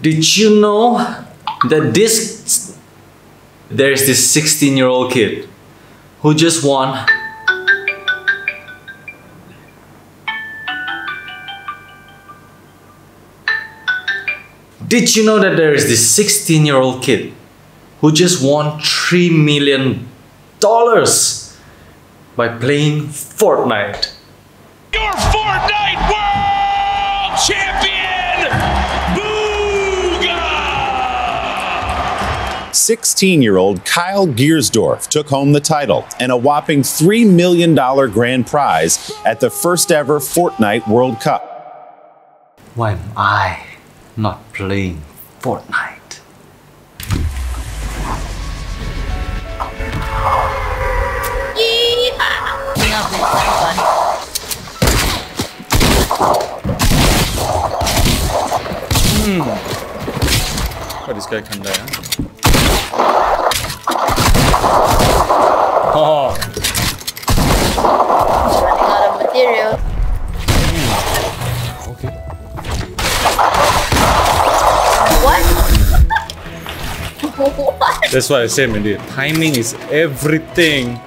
Did you know that there's this 16-year-old kid who just won $3 million by playing Fortnite? Your Fortnite World Champion, Booga! 16-year-old Kyle Giersdorf took home the title and a whopping $3 million grand prize at the first ever Fortnite World Cup. Why am I not playing Fortnite? Oh, this guy can die, huh? Oh. He's running out of material. What? That's why I say, man, dude, timing is everything.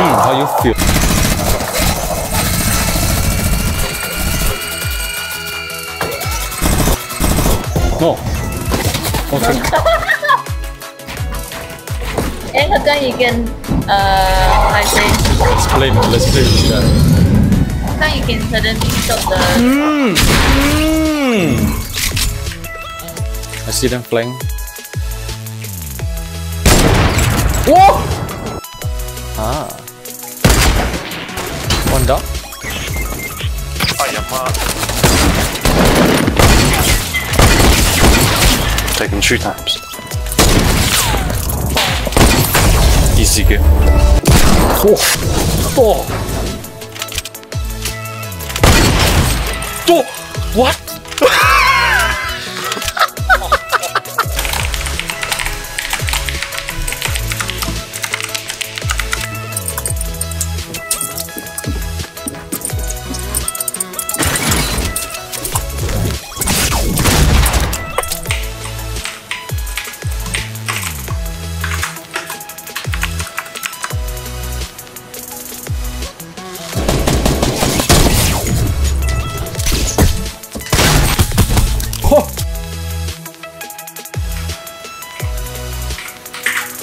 How you feel? No. Okay. And how come you can, I say? Let's play with that. How come you can suddenly stop the... I see them flying. Whoa! Ah. One down. Take him 3 times. Easy game. Oh. What?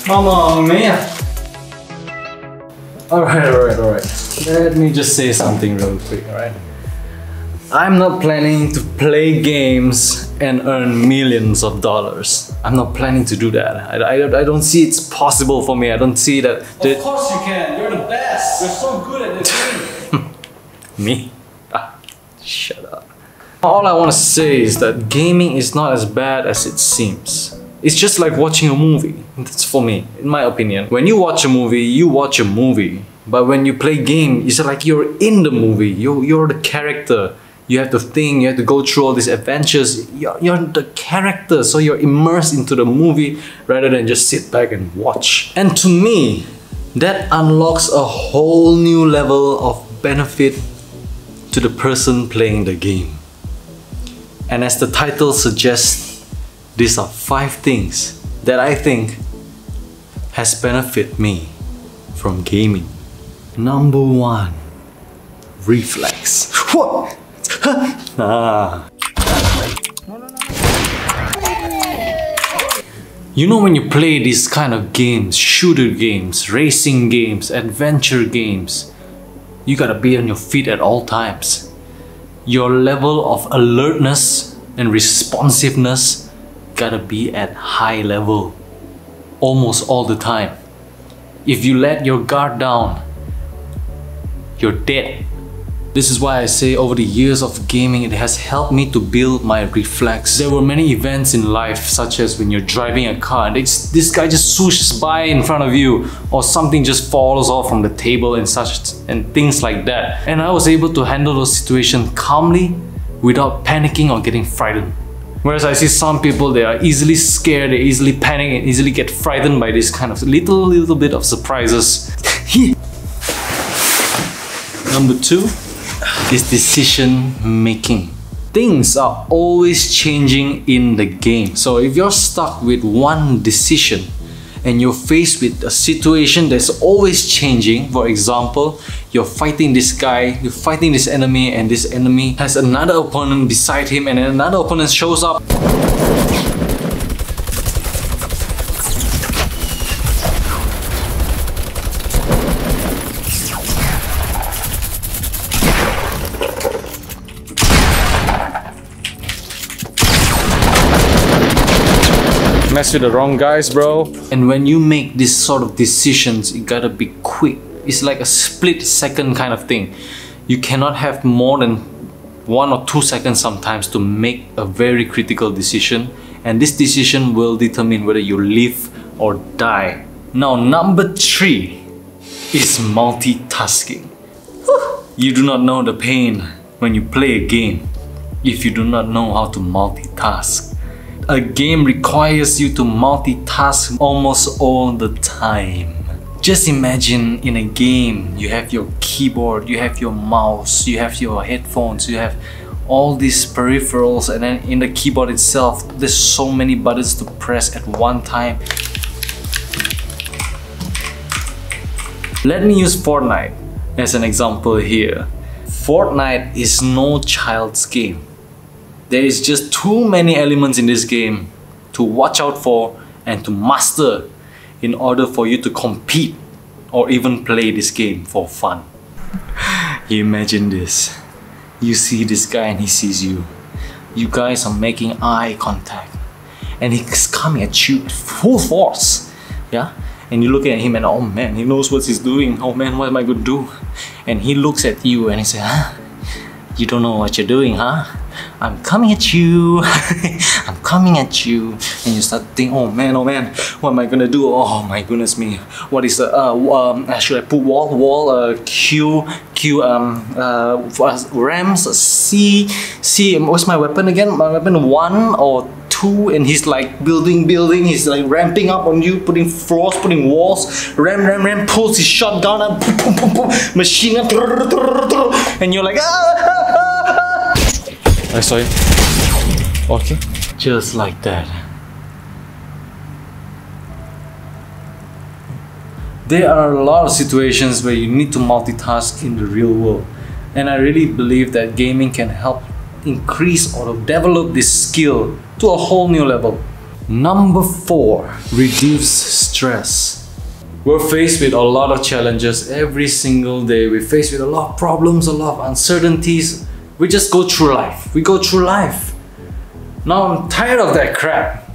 Mamma mia! Alright. Let me just say something real quick, alright? I'm not planning to play games and earn millions of dollars. I'm not planning to do that. I don't see it's possible for me. I don't see that... Of course you can! You're the best! You're so good at this game! Me? Ah, shut up. All I want to say is that gaming is not as bad as it seems. It's just like watching a movie. That's for me, in my opinion. When you watch a movie, you watch a movie. But when you play game, it's like you're in the movie. You're the character. You have to think, you have to go through all these adventures. You're the character, so you're immersed into the movie rather than just sit back and watch. And to me, that unlocks a whole new level of benefit to the person playing the game. And as the title suggests, these are 5 things that I think has benefited me from gaming. Number 1, reflex. What? Ah. You know, when you play these kind of games, shooter games, racing games, adventure games, you gotta be on your feet at all times. Your level of alertness and responsiveness gotta be at high level almost all the time. If you let your guard down, you're dead. This is why I say over the years of gaming, it has helped me to build my reflex. There were many events in life, such as when you're driving a car and this guy just swooshes by in front of you, or something just falls off from the table and such, and things like that. And I was able to handle those situations calmly without panicking or getting frightened. Whereas I see some people, they are easily scared, they easily panic and easily get frightened by this kind of little bit of surprises. Number two is decision making. Things are always changing in the game. So if you're stuck with one decision and you're faced with a situation that's always changing, for example, you're fighting this guy, you're fighting this enemy, and this enemy has another opponent beside him, and another opponent shows up. Mess with the wrong guys, bro. And when you make this sort of decisions, you gotta be quick. It's like a split second kind of thing. You cannot have more than 1 or 2 seconds sometimes to make a very critical decision, and this decision will determine whether you live or die. Now, number three is multitasking. You do not know the pain when you play a game if you do not know how to multitask. A game requires you to multitask almost all the time. Just imagine in a game, you have your keyboard, you have your mouse, you have your headphones, you have all these peripherals, and then in the keyboard itself, there's so many buttons to press at one time. Let me use Fortnite as an example here. Fortnite is no child's game. There is just too many elements in this game to watch out for and to master in order for you to compete or even play this game for fun. You imagine this. You see this guy and he sees you. You guys are making eye contact and he's coming at you at full force. Yeah? And you look at him and, oh man, he knows what he's doing. Oh man, what am I going to do? And he looks at you and he says, huh? You don't know what you're doing, huh? I'm coming at you. I'm coming at you. And you start thinking, oh man, what am I gonna do? Oh my goodness me. What is the, should I put wall, rams, C, what's my weapon again? My weapon 1 or 2, and he's like building, he's like ramping up on you, putting floors, putting walls, ram, pulls his shotgun up, machine up, and you're like, I saw him. Okay. Just like that. There are a lot of situations where you need to multitask in the real world. And I really believe that gaming can help increase or develop this skill to a whole new level. Number four, reduce stress. We're faced with a lot of challenges every single day. We're faced with a lot of problems, a lot of uncertainties. We just go through life. We go through life. Now I'm tired of that crap.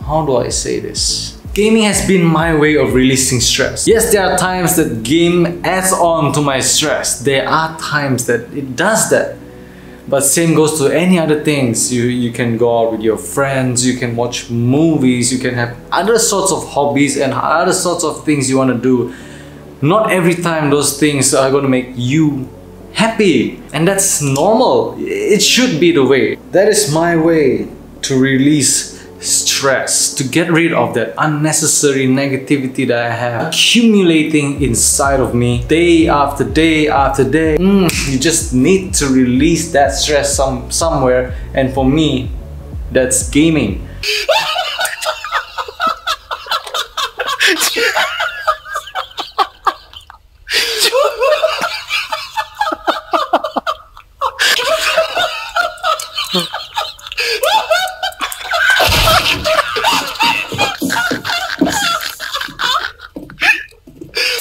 How do I say this? Gaming has been my way of releasing stress. Yes, there are times that game adds on to my stress. There are times that it does that. But same goes to any other things. You can go out with your friends, you can watch movies, you can have other sorts of hobbies and other sorts of things you want to do. Not every time those things are going to make you happy, and that's normal. It should be the way. That is my way to release stress, to get rid of that unnecessary negativity that I have accumulating inside of me day after day after day. You just need to release that stress somewhere, and for me, that's gaming.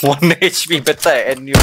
One HP better and you.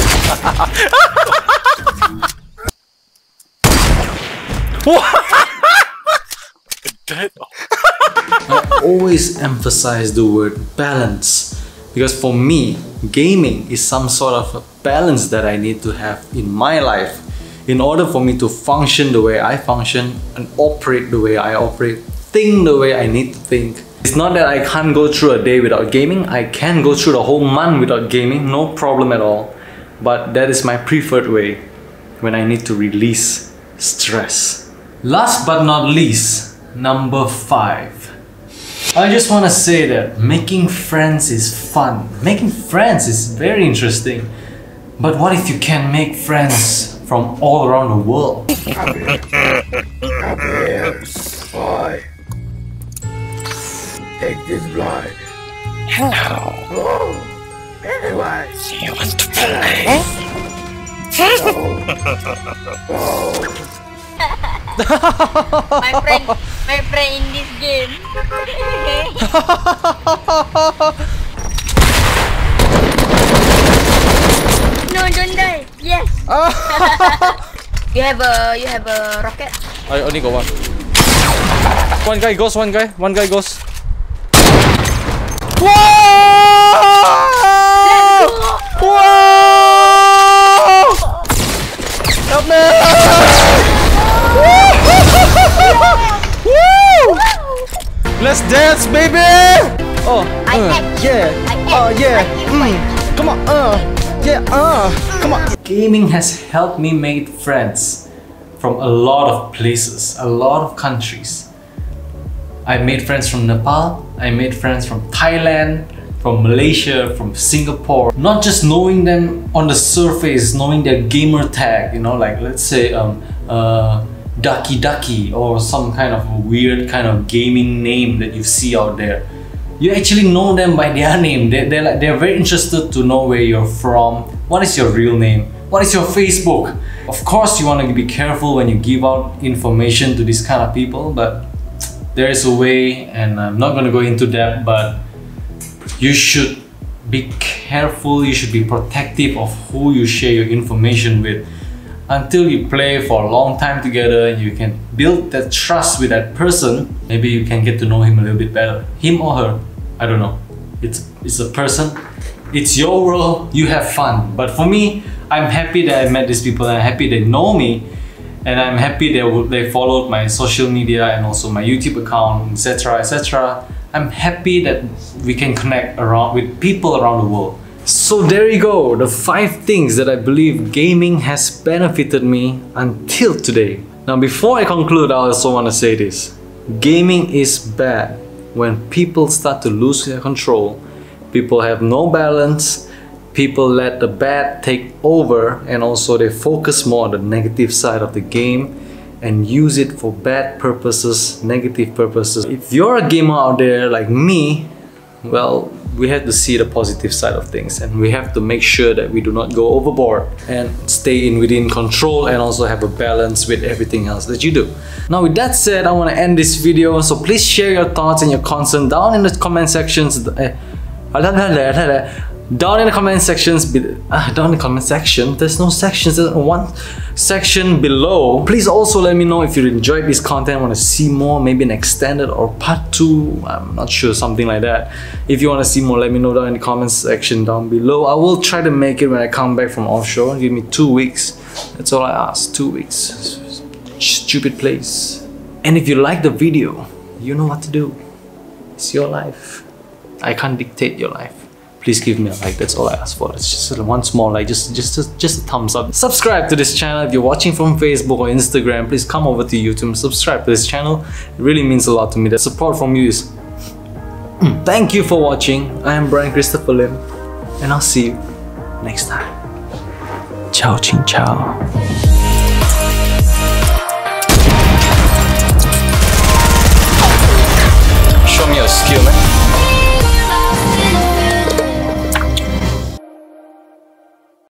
I always emphasize the word balance, because for me, gaming is some sort of a balance that I need to have in my life in order for me to function the way I function and operate the way I operate, think the way I need to think. It's not that I can't go through a day without gaming. I can go through the whole month without gaming, no problem at all. But that is my preferred way when I need to release stress. Last but not least, Number 5. I just want to say that making friends is fun. Making friends is very interesting. But what if you can make friends from all around the world? Spy. Take this blind. Hello. Whoa. Anyway. You want to play? My friend in this game. No, don't die. Yes. You have a rocket? I only got one. One guy goes. Whoa! Whoa! Help me! Woo! Let's dance, baby! Oh, yeah! Oh, yeah! Come on! Yeah! Come on! Gaming has helped me make friends from a lot of places, a lot of countries. I made friends from Nepal, I made friends from Thailand, from Malaysia, from Singapore. Not just knowing them on the surface, knowing their gamer tag, you know, like let's say Ducky Ducky or some kind of weird kind of gaming name that you see out there. You actually know them by their name. They're very interested to know where you're from, what is your real name, what is your Facebook. Of course, you want to be careful when you give out information to these kind of people, but there is a way, and I'm not going to go into that, but you should be careful, you should be protective of who you share your information with. Until you play for a long time together, you can build that trust with that person. Maybe you can get to know him a little bit better. Him or her, I don't know. It's a person. It's your world, you have fun. But for me, I'm happy that I met these people, and I'm happy they know me. And I'm happy they followed my social media and also my YouTube account, etc, etc. I'm happy that we can connect around with people around the world. So there you go, the 5 things that I believe gaming has benefited me until today. Now before I conclude, I also want to say this. Gaming is bad when people start to lose their control, people have no balance, people let the bad take over, and also they focus more on the negative side of the game and use it for bad purposes, negative purposes. If you're a gamer out there like me, well, we have to see the positive side of things, and we have to make sure that we do not go overboard and stay within control, and also have a balance with everything else that you do. Now with that said, I want to end this video, so please share your thoughts and your concerns down in the comment sections. Down in the comment section, there's no sections, there's one section below. Please also let me know if you enjoyed this content, want to see more, maybe an extended or part 2, I'm not sure, something like that. If you want to see more, let me know down in the comment section down below. I will try to make it when I come back from offshore. Give me 2 weeks, that's all I ask, 2 weeks. Stupid place. And if you like the video, you know what to do. It's your life, I can't dictate your life. Please give me a like, that's all I ask for. It's just one small like, just a thumbs up. Subscribe to this channel. If you're watching from Facebook or Instagram, please come over to YouTube and subscribe to this channel. It really means a lot to me. The support from you is... Thank you for watching. I am Brian Christopher Lim, and I'll see you next time. Ciao, chin ciao.